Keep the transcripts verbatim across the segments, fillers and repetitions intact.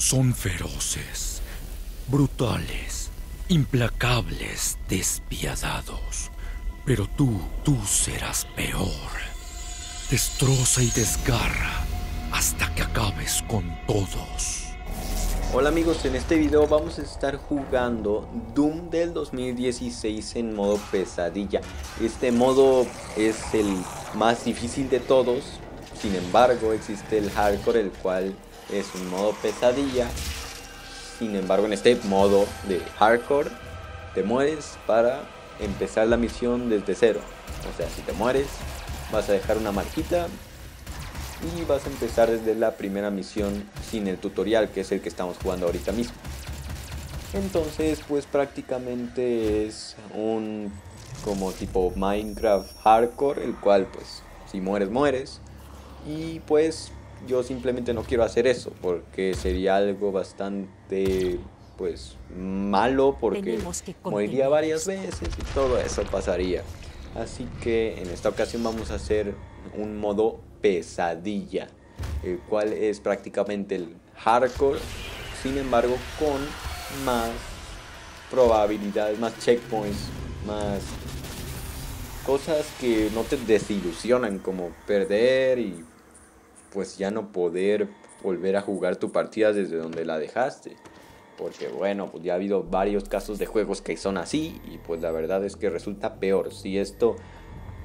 Son feroces, brutales, implacables, despiadados. Pero tú, tú serás peor. Destroza y desgarra hasta que acabes con todos. Hola amigos, en este video vamos a estar jugando Doom del dos mil dieciséis en modo pesadilla. Este modo es el más difícil de todos, sin embargo existe el hardcore, el cual es un modo pesadilla. Sin embargo, en este modo de hardcore te mueres para empezar la misión desde cero. O sea, si te mueres vas a dejar una marquita y vas a empezar desde la primera misión sin el tutorial, que es el que estamos jugando ahorita mismo. Entonces pues prácticamente es un como tipo Minecraft hardcore, el cual pues si mueres mueres. Y pues yo simplemente no quiero hacer eso porque sería algo bastante pues malo, porque moriría varias veces y todo eso pasaría. Así que en esta ocasión vamos a hacer un modo pesadilla, el cual es prácticamente el hardcore, sin embargo con más probabilidades, más checkpoints, más cosas que no te desilusionan, como perder y pues ya no poder volver a jugar tu partida desde donde la dejaste. Porque bueno, pues ya ha habido varios casos de juegos que son así y pues la verdad es que resulta peor. Si esto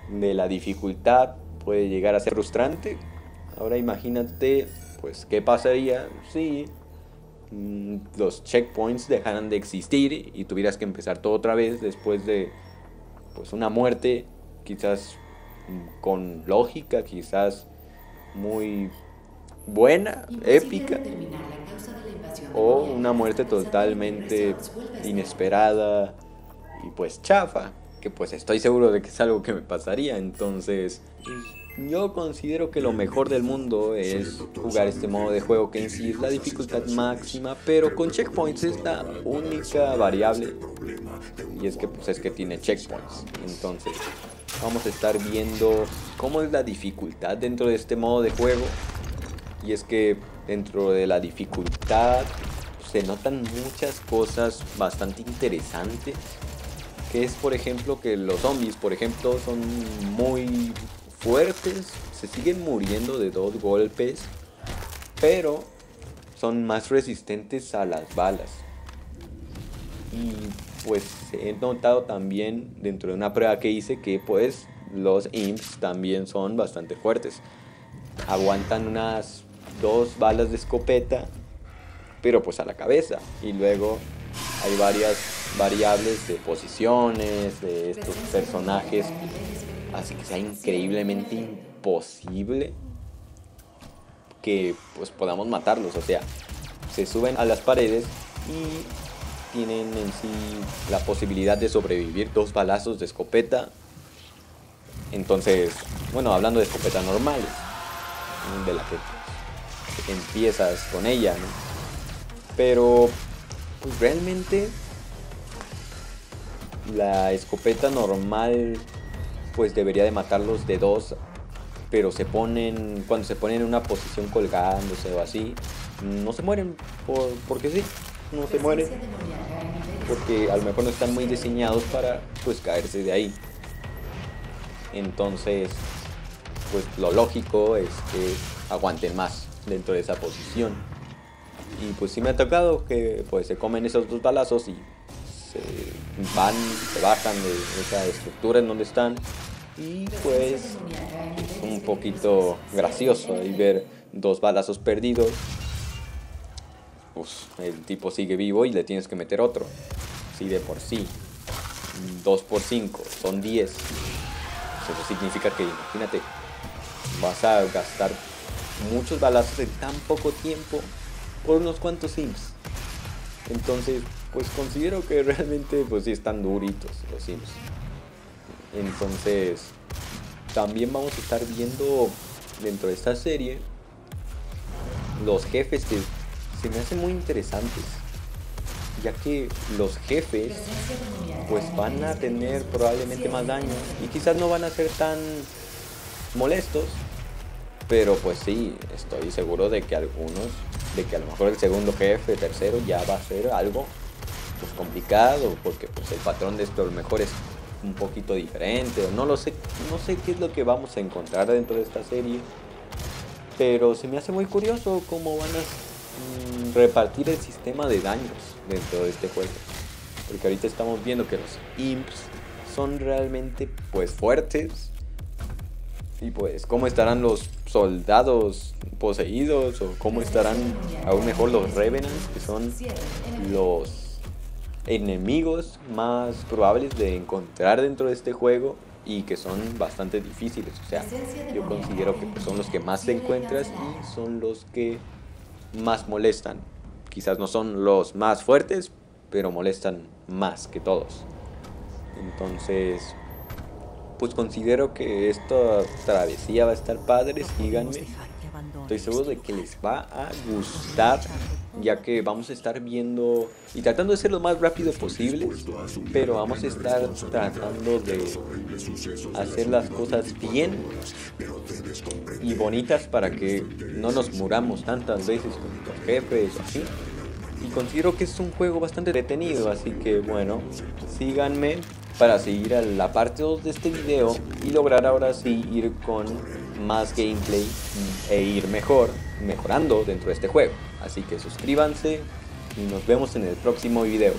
de la dificultad puede llegar a ser frustrante, ahora imagínate pues qué pasaría si mmm, los checkpoints dejaran de existir y tuvieras que empezar todo otra vez después de pues una muerte, quizás mmm, con lógica, quizás muy buena, épica, o una muerte totalmente inesperada y pues chafa, que pues estoy seguro de que es algo que me pasaría. Entonces yo considero que lo mejor del mundo es jugar este modo de juego, que en sí es la dificultad máxima, pero con checkpoints es la única variable, y es que pues es que tiene checkpoints. Entonces vamos a estar viendo cómo es la dificultad dentro de este modo de juego. Y es que dentro de la dificultad se notan muchas cosas bastante interesantes, que es por ejemplo que los zombies por ejemplo son muy fuertes, se siguen muriendo de dos golpes, pero son más resistentes a las balas. Y pues he notado también dentro de una prueba que hice que pues los imps también son bastante fuertes, aguantan unas dos balas de escopeta, pero pues a la cabeza. Y luego hay varias variables de posiciones de estos personajes, así que sea increíblemente imposible que pues podamos matarlos. O sea, se suben a las paredes y tienen en sí la posibilidad de sobrevivir dos balazos de escopeta. Entonces, bueno, hablando de escopetas normales, de la que empiezas con ella, ¿no? Pero pues realmente la escopeta normal pues debería de matarlos de dos, pero se ponen, cuando se ponen en una posición colgándose o así, no se mueren por, porque sí, no se mueren porque a lo mejor no están muy diseñados para pues caerse de ahí. Entonces pues lo lógico es que aguanten más dentro de esa posición. Y pues sí me ha tocado que pues se comen esos dos balazos y se van, se bajan de esa estructura en donde están. Y pues es un poquito gracioso ahí ver dos balazos perdidos. Pues el tipo sigue vivo y le tienes que meter otro. Si de por sí dos por cinco son diez. Pues eso significa que, imagínate, vas a gastar muchos balazos en tan poco tiempo por unos cuantos sims. Entonces pues considero que realmente pues sí están duritos los sims. Entonces también vamos a estar viendo dentro de esta serie los jefes, que se me hacen muy interesantes, ya que los jefes pues van a tener probablemente más daño y quizás no van a ser tan molestos, Pero pues sí, estoy seguro de que algunos, de que a lo mejor el segundo jefe, tercero, ya va a ser algo pues complicado, porque pues el patrón de esto a lo mejor es un poquito diferente, o no lo sé, no sé qué es lo que vamos a encontrar dentro de esta serie, pero se me hace muy curioso cómo van a mm, repartir el sistema de daños dentro de este juego, porque ahorita estamos viendo que los imps son realmente pues fuertes, y pues cómo estarán los soldados poseídos, o cómo estarán aún mejor los revenants, que son los enemigos más probables de encontrar dentro de este juego y que son bastante difíciles. O sea, yo considero que son los que más te encuentras y son los que más molestan. Quizás no son los más fuertes, pero molestan más que todos. Entonces pues considero que esta travesía va a estar padre, síganme. Estoy seguro de que les va a gustar, ya que vamos a estar viendo y tratando de ser lo más rápido posible, pero vamos a estar tratando de hacer las cosas bien y bonitas para que no nos muramos tantas veces con los jefes o así. Y considero que es un juego bastante detenido, así que bueno, síganme para seguir a la parte dos de este video y lograr ahora sí ir con más gameplay e ir mejor, mejorando dentro de este juego. Así que suscríbanse y nos vemos en el próximo video.